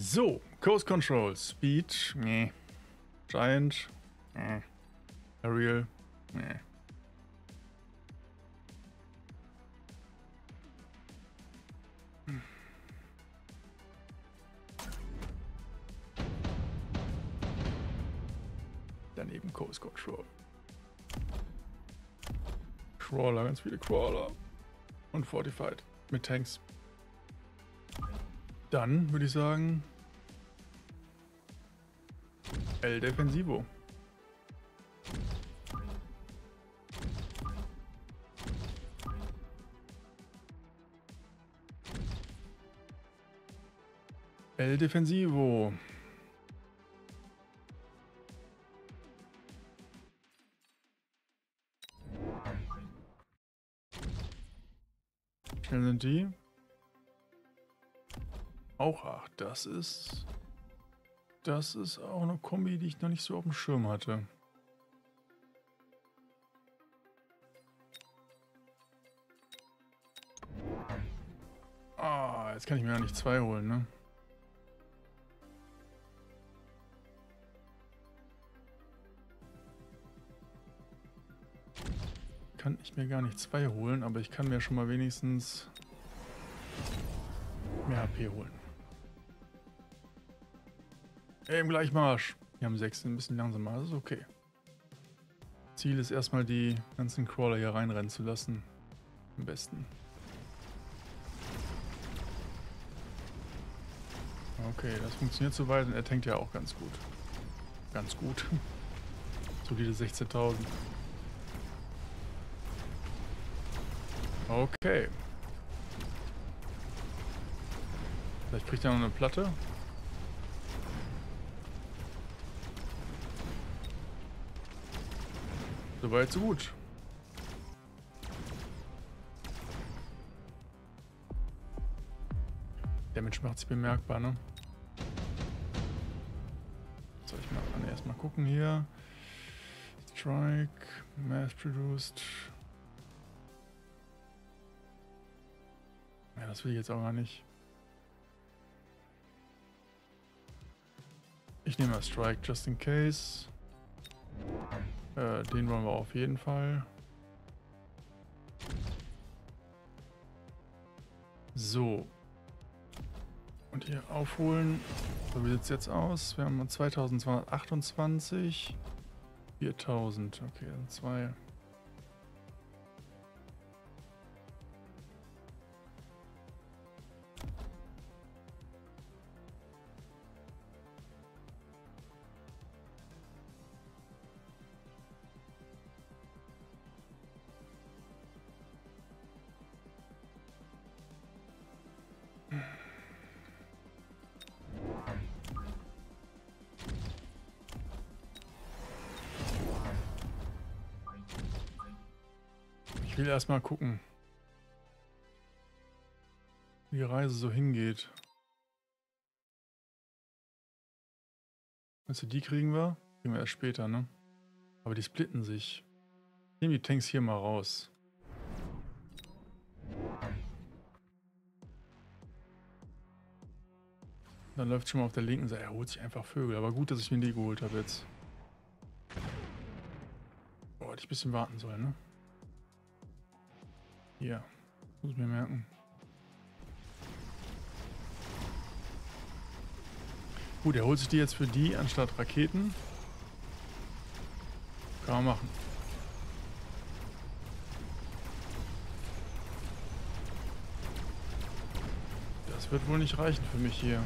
So, Coast Control, Speed, nee. Giant, nee. Aerial, nee. Daneben Coast Control. Crawler, ganz viele Crawler. Und Fortified mit Tanks. Dann würde ich sagen, El Defensivo. El Defensivo. Schnell sind die. Auch 8, das ist auch eine Kombi, die ich noch nicht so auf dem Schirm hatte. Ah, jetzt kann ich mir ja nicht 2 holen, ne? Kann ich mir gar nicht 2 holen, aber ich kann mir schon mal wenigstens mehr HP holen. Im Gleichmarsch. Wir haben 6, ein bisschen langsamer, das ist okay. Ziel ist erstmal die ganzen Crawler hier reinrennen zu lassen. Am besten. Okay, das funktioniert soweit und er tankt ja auch ganz gut. Ganz gut. Solide 16.000. Okay. Vielleicht kriegt er noch eine Platte. Soweit, so gut. Der Mensch macht sich bemerkbar, ne? Soll ich mal erstmal gucken hier. Strike, Mass Produced. Ja, das will ich jetzt auch gar nicht. Ich nehme mal Strike, just in case. Den wollen wir auf jeden Fall. So. Und hier aufholen. So, wie sieht es jetzt aus? Wir haben 2228. 4000. Okay, dann 2. Ich will erstmal gucken, wie die Reise so hingeht. Also die kriegen wir erst später, ne? Aber die splitten sich. Ich nehme die Tanks hier mal raus. Dann läuft schon mal auf der linken Seite. Er holt sich einfach Vögel. Aber gut, dass ich mir die geholt habe jetzt. Boah, hätte ich ein bisschen warten sollen, ne? Ja, muss ich mir merken. Gut, er holt sich die jetzt für die anstatt Raketen. Kann man machen. Das wird wohl nicht reichen für mich hier.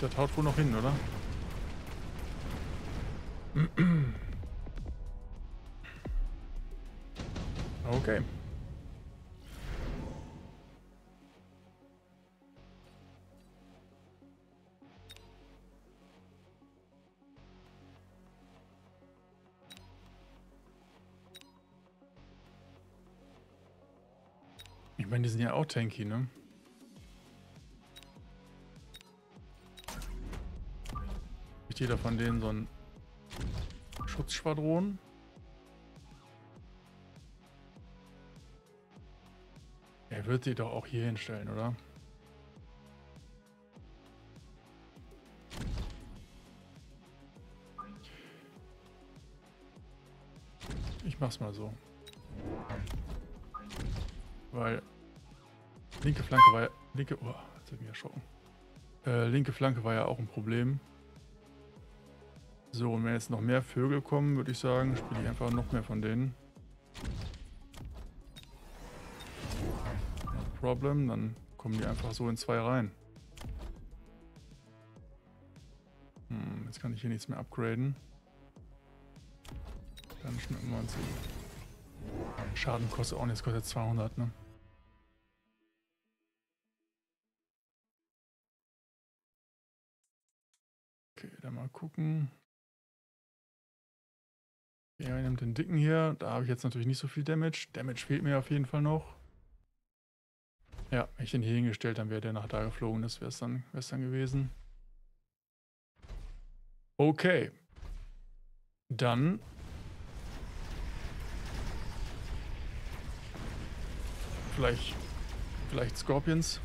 Das haut wohl noch hin, oder? Okay. Ich meine, die sind ja auch tanky, ne? jeder von denen so ein Schutzschwadron. Er wird sie doch auch hier hinstellen, oder? Ich mach's mal so. Weil linke Flanke war ja... Linke... Oh, jetzt hab ich mich erschrocken. Linke Flanke war ja auch ein Problem. So, und wenn jetzt noch mehr Vögel kommen, würde ich sagen, spiele ich einfach noch mehr von denen. Problem, dann kommen die einfach so in zwei rein. Hm, jetzt kann ich hier nichts mehr upgraden. Dann schmecken wir uns. Schaden kostet auch nichts, kostet 200, ne? Okay, dann mal gucken. Ja, ich nehme den Dicken hier. Da habe ich jetzt natürlich nicht so viel Damage. Damage fehlt mir auf jeden Fall noch. Ja, wenn ich den hier hingestellt, dann wäre der nach da geflogen. Das wäre es dann, gewesen. Okay. Dann. Vielleicht Scorpions.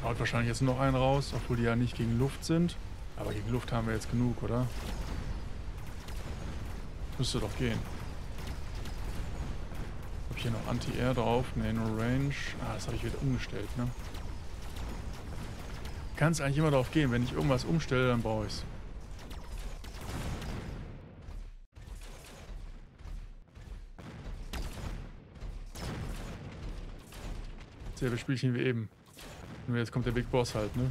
Da haut wahrscheinlich jetzt noch einen raus, obwohl die ja nicht gegen Luft sind. Aber gegen Luft haben wir jetzt genug, oder? Müsste doch gehen. Hier noch Anti-Air drauf, nee, nur Range. Ah, das habe ich wieder umgestellt, ne? Kann es eigentlich immer drauf gehen, wenn ich irgendwas umstelle, dann brauche ich es. Selbe Spielchen wie eben. Nur jetzt kommt der Big Boss halt, ne?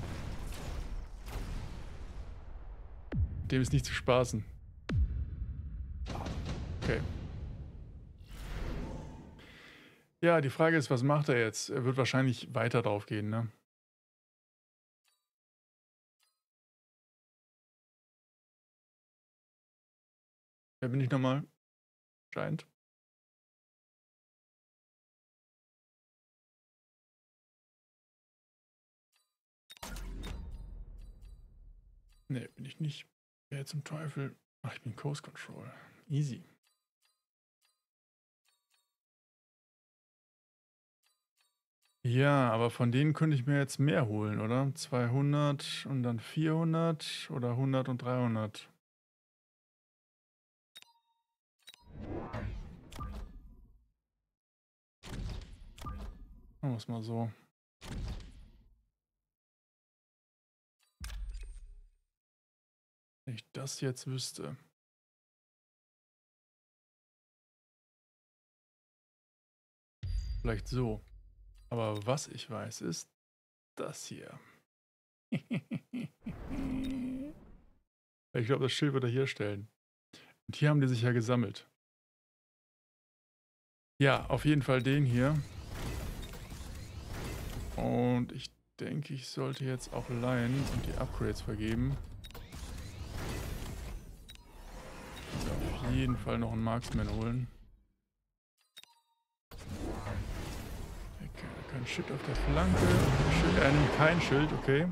Dem ist nicht zu spaßen. Okay. Ja, die Frage ist, was macht er jetzt? Er wird wahrscheinlich weiter drauf gehen, ne? Wer bin ich nochmal? Scheint. Ne, bin ich nicht. Wer zum Teufel? Ach, ich bin Coast Control. Easy. Ja, aber von denen könnte ich mir jetzt mehr holen, oder? 200 und dann 400 oder 100 und 300. Machen wir es mal so. Wenn ich das jetzt wüsste. Vielleicht so. Aber was ich weiß, ist das hier. Ich glaube, das Schild wird er hier stellen. Und hier haben die sich ja gesammelt. Ja, auf jeden Fall den hier. Und ich denke, ich sollte jetzt auch leihen und die Upgrades vergeben. Auf jeden Fall noch einen Marksman holen. Ein Schild auf der Flanke. Schild, kein Schild, okay.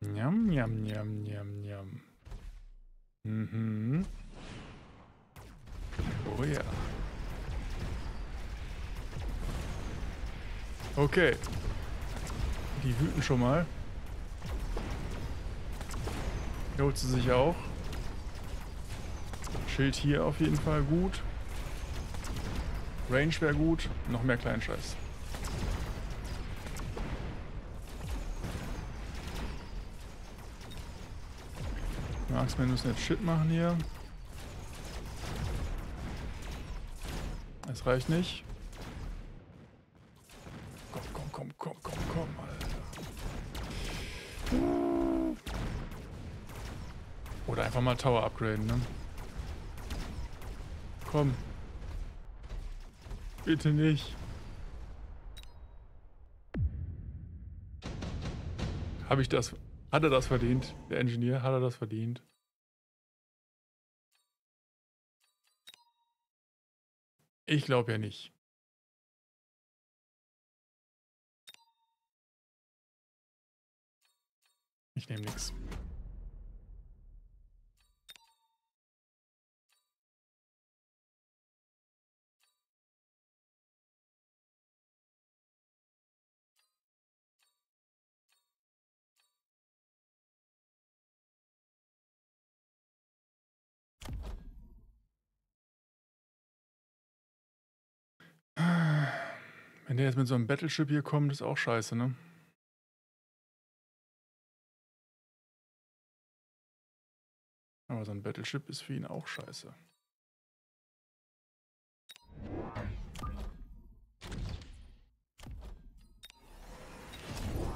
Njam, njam, njam, njam, njam. Mhm. Oh ja. Okay. Die wüten schon mal. Hier holt sie sich auch. Schild hier auf jeden Fall gut. Range wäre gut. Noch mehr Kleinscheiß. Marksmen müssen jetzt Shit machen hier. Das reicht nicht. Komm, komm, komm, komm, komm, komm, Alter. Oder einfach mal Tower upgraden, ne? Komm. Bitte nicht. Habe ich das... Hat er das verdient? Der Ingenieur, hat er das verdient? Ich glaube ja nicht. Ich nehme nichts. Wenn der jetzt mit so einem Battleship hier kommt, ist auch scheiße, ne? Aber so ein Battleship ist für ihn auch scheiße.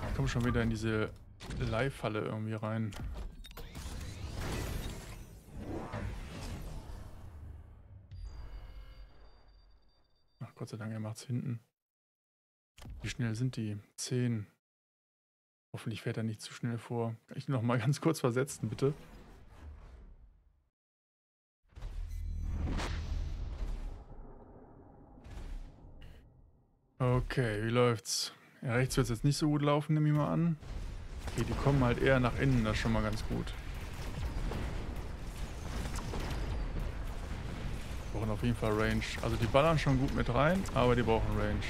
Ich komme schon wieder in diese Leihfalle irgendwie rein. Ach Gott sei Dank, er macht's hinten. Wie schnell sind die? 10. Hoffentlich fährt er nicht zu schnell vor. Kann ich noch mal ganz kurz versetzen, bitte? Okay, wie läuft's? Ja, rechts wird es jetzt nicht so gut laufen, nehme ich mal an. Okay, die kommen halt eher nach innen, das ist schon mal ganz gut. Die brauchen auf jeden Fall Range. Also die ballern schon gut mit rein, aber die brauchen Range.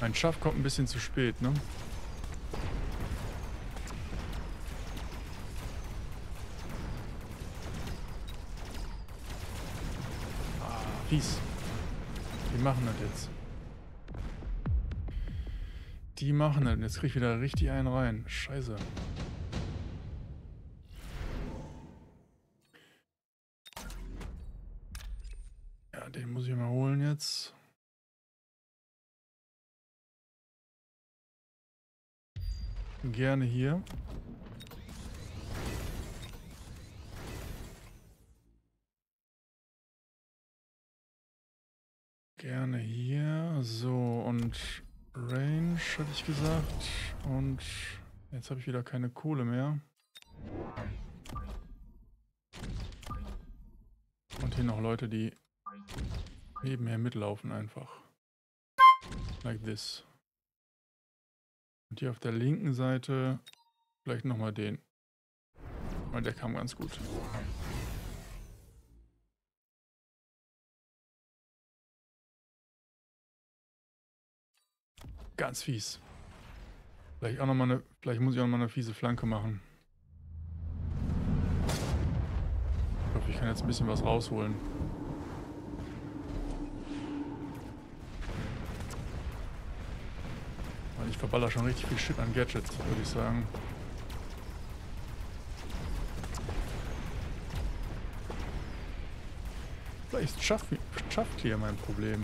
Mein Schaff kommt ein bisschen zu spät, ne? Ah, fies. Die machen das jetzt. Die machen das. Jetzt krieg ich wieder richtig einen rein. Scheiße. Ja, den muss ich mal holen jetzt. Gerne hier. Gerne hier. So, und Range, hatte ich gesagt. Und jetzt habe ich wieder keine Kohle mehr. Und hier noch Leute, die nebenher mitlaufen einfach. Like this. Und hier auf der linken Seite vielleicht nochmal den. Weil der kam ganz gut. Ganz fies. Vielleicht auch noch mal eine, vielleicht muss ich auch nochmal eine fiese Flanke machen. Ich hoffe, ich kann jetzt ein bisschen was rausholen. Ich verballer schon richtig viel Shit an Gadgets, würde ich sagen. Vielleicht schafft hier mein Problem.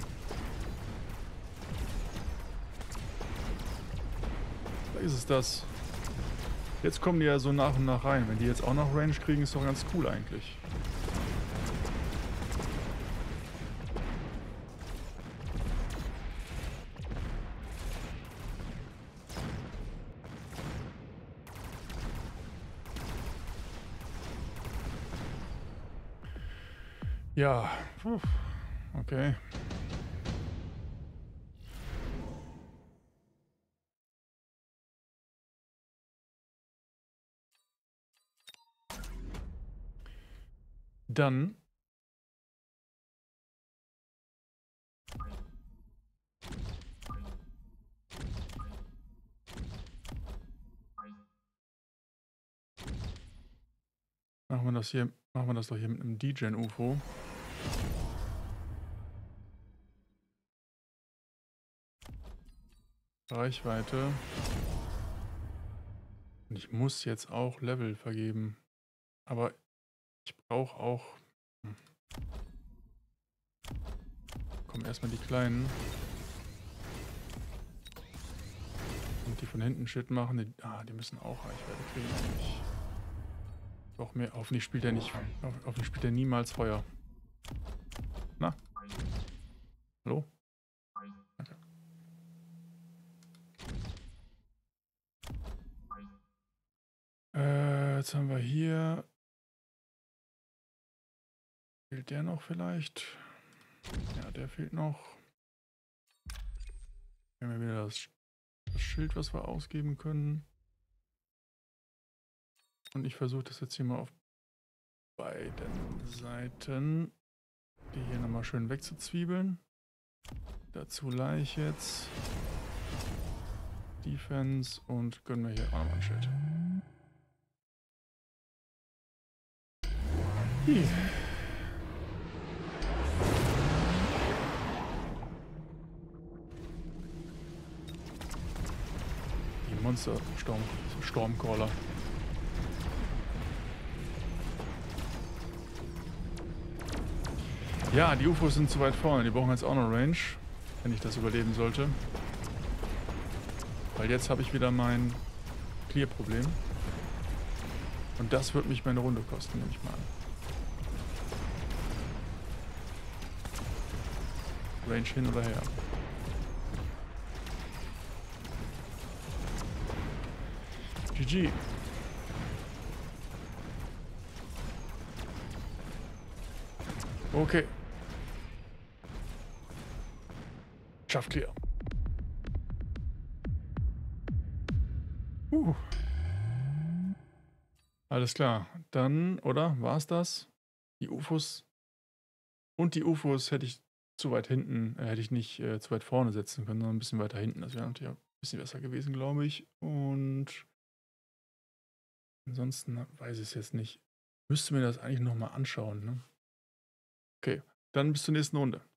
Vielleicht ist es das. Jetzt kommen die ja so nach und nach rein. Wenn die jetzt auch noch Range kriegen, ist doch ganz cool eigentlich. Ja, okay. Dann machen wir das doch hier mit einem Degen-UFO. Reichweite. Und ich muss jetzt auch Level vergeben. Aber ich brauche auch... Kommen erstmal die Kleinen. Und die von hinten Shit machen. Die müssen auch Reichweite kriegen eigentlich. Doch mehr. Hoffentlich spielt er nicht. Hoffentlich spielt er niemals Feuer. Na? Hallo? Okay. Jetzt haben wir hier... Fehlt der noch vielleicht? Ja, der fehlt noch. Wir haben ja wieder das das Schild, was wir ausgeben können. Und ich versuche das jetzt hier mal auf beiden Seiten. Die hier nochmal schön wegzuzwiebeln. Dazu Laich jetzt. Defense und gönnen wir hier auch nochmal ein Schild. Hier. Die Monster Stormcaller. Ja, die UFOs sind zu weit vorne. Die brauchen jetzt auch noch Range, wenn ich das überleben sollte. Weil jetzt habe ich wieder mein Clear-Problem. Und das wird mich meine Runde kosten, nehme ich mal an. Range hin oder her. GG. Okay. Schafft Clear. Alles klar. Dann, oder? War es das? Die UFOs. Und die UFOs hätte ich zu weit hinten, hätte ich nicht zu weit vorne setzen können, sondern ein bisschen weiter hinten. Das wäre natürlich auch ein bisschen besser gewesen, glaube ich. Und ansonsten weiß ich es jetzt nicht. Müsste mir das eigentlich nochmal anschauen, ne? Okay, dann bis zur nächsten Runde.